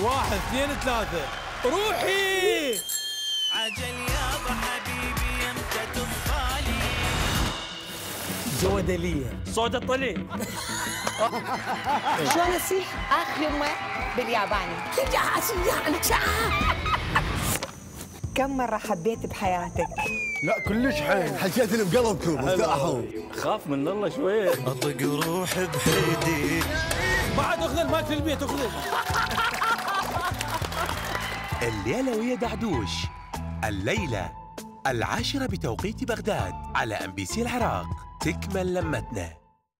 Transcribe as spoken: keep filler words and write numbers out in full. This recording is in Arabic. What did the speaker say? واحد اثنين ثلاثة روحي عجل يابا حبيبي امتى تبقالي جودلية صوت الطلي شلون اسيح اخر يمه بالياباني كم مرة حبيت بحياتك؟ لا كلش حين حكيت لي بقلبكم ارتاحوا خاف من الله شوية اطق روحي بحيدي بعد اخذ المايك للبيت اخذه الليلة ويه دعدوش الليلة العاشرة بتوقيت بغداد على ام بي سي العراق تكمل لمتنا.